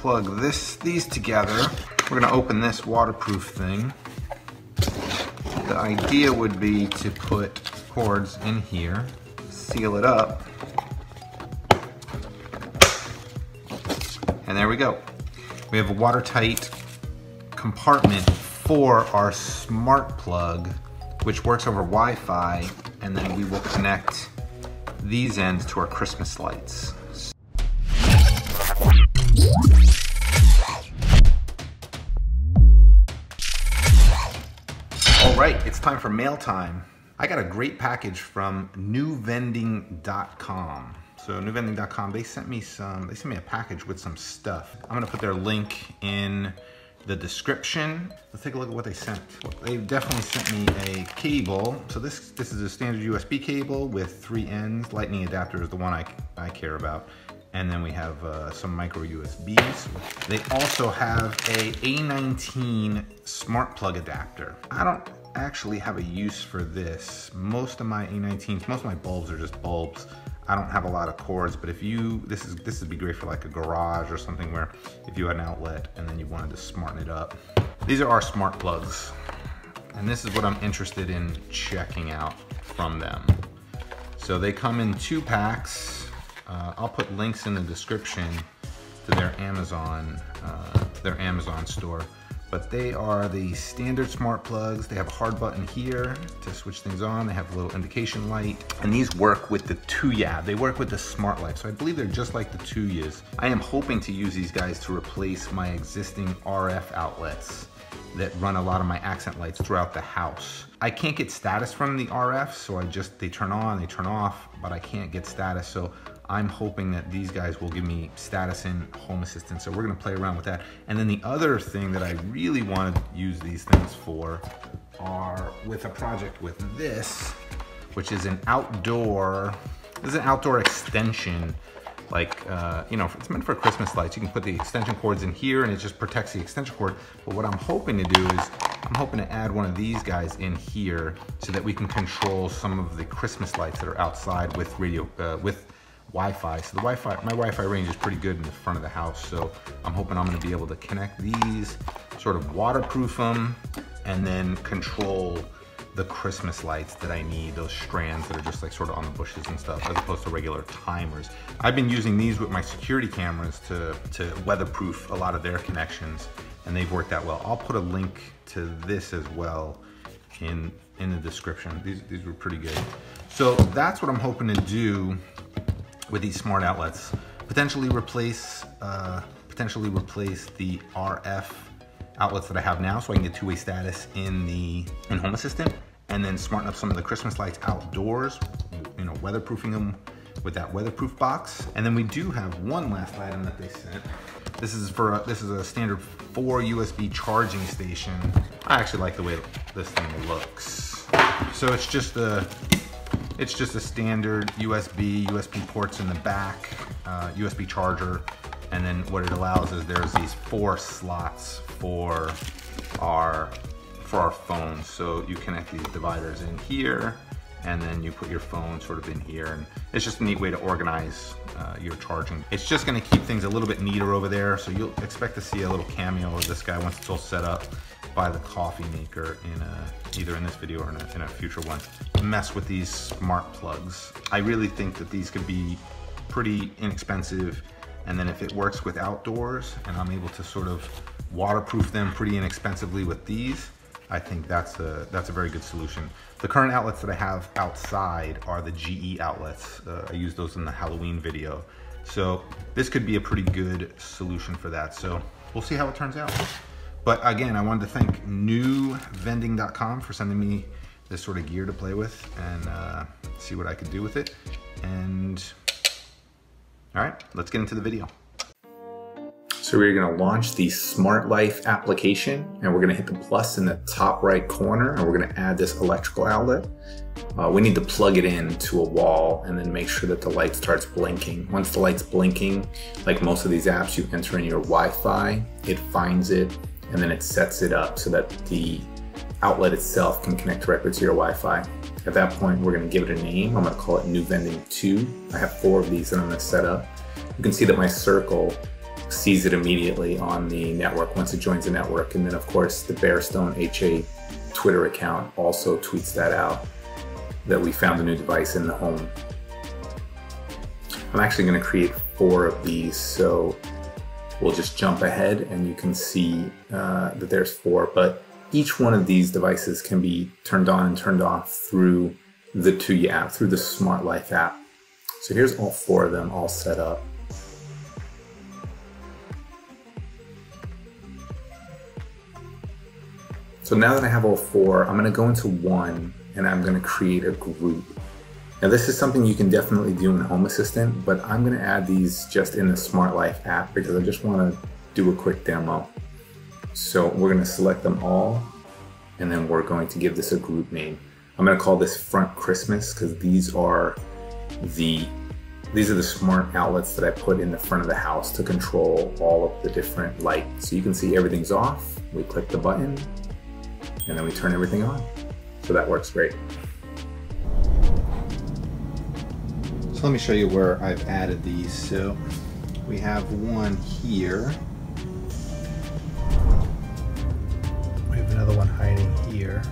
plug these together. We're gonna open this waterproof thing. The idea would be to put cords in here, seal it up, and there we go. We have a watertight compartment for our smart plug, which works over Wi-Fi, and then we will connect these ends to our Christmas lights. Alright, it's time for mail time. I got a great package from NuVending.com. So NuVending.com, they sent me a package with some stuff. I'm gonna put their link in the description. Let's take a look at what they sent. They definitely sent me a cable. So this is a standard USB cable with 3 ends. Lightning adapter is the one I care about. And then we have some micro USBs. They also have a A19 smart plug adapter. I don't actually have a use for this. Most of my A19s, most of my bulbs are just bulbs. I don't have a lot of cords, but if you, this would be great for like a garage or something where if you had an outlet and then you wanted to smarten it up. These are our smart plugs. And this is what I'm interested in checking out from them. So they come in 2 packs. I'll put links in the description to their Amazon store. But they are the standard smart plugs. They have a hard button here to switch things on. They have a little indication light. And these work with the Tuya. They work with the Smart Life. So I believe they're just like the Tuyas. I am hoping to use these guys to replace my existing RF outlets that run a lot of my accent lights throughout the house. I can't get status from the RF, so they turn on, they turn off, but I can't get status. So I'm hoping that these guys will give me status in Home Assistant, so we're gonna play around with that. And then the other thing that I really want to use these things for are with a project with this, which is an outdoor extension. Like, you know, it's meant for Christmas lights. You can put the extension cords in here and it just protects the extension cord. But what I'm hoping to do is, I'm hoping to add one of these guys in here so that we can control some of the Christmas lights that are outside with Wi-Fi. So my Wi-Fi range is pretty good in the front of the house, so I'm hoping I'm gonna be able to connect these, sort of waterproof them, and then control the Christmas lights that I need, those strands that are just like sort of on the bushes and stuff, as opposed to regular timers. I've been using these with my security cameras to weatherproof a lot of their connections, and they've worked out well. I'll put a link to this as well in the description. These were pretty good. So that's what I'm hoping to do with these smart outlets, potentially replace the RF outlets that I have now, so I can get two-way status in Home Assistant, and then smarten up some of the Christmas lights outdoors, you know, weatherproofing them with that weatherproof box. And then we do have one last item that they sent. This is a standard 4 USB charging station. I actually like the way this thing looks. So it's just a standard USB ports in the back, USB charger, and then what it allows is there's these 4 slots for our phones. So you connect these dividers in here, and then you put your phone sort of in here, and it's just a neat way to organize your charging. It's just gonna keep things a little bit neater over there, so you'll expect to see a little cameo of this guy once it's all set up by the coffee maker either in this video or in a future one. Mess with these smart plugs. I really think that these could be pretty inexpensive, and then if it works with outdoors and I'm able to sort of waterproof them pretty inexpensively with these, I think that's a very good solution. The current outlets that I have outside are the GE outlets. I used those in the Halloween video. So this could be a pretty good solution for that. So we'll see how it turns out. But again, I wanted to thank NuVending.com for sending me this sort of gear to play with and see what I could do with it. And all right, let's get into the video. So we're gonna launch the Smart Life application, and we're gonna hit the plus in the top right corner, and we're gonna add this electrical outlet. We need to plug it in to a wall and then make sure that the light starts blinking. Once the light's blinking, like most of these apps, you enter in your Wi-Fi, it finds it, and then it sets it up so that the outlet itself can connect directly to your Wi-Fi. At that point, we're gonna give it a name. I'm gonna call it NuVending 2. I have 4 of these that I'm gonna set up. You can see that my circle sees it immediately on the network once it joins the network. And then of course the BearstoneHA Twitter account also tweets that out, that we found a new device in the home. I'm actually going to create 4 of these, so we'll just jump ahead and you can see that there's 4, but each one of these devices can be turned on and turned off through the Tuya app, through the Smart Life app. So here's all 4 of them all set up. So now that I have all 4, I'm going to go into one and I'm going to create a group. Now this is something you can definitely do in Home Assistant, but I'm going to add these just in the Smart Life app because I just want to do a quick demo. So we're going to select them all and then we're going to give this a group name. I'm going to call this Front Christmas because these are the smart outlets that I put in the front of the house to control all of the different lights. So you can see everything's off. We click the button, and then we turn everything on. So that works great. So let me show you where I've added these. So we have one here. We have another one hiding here.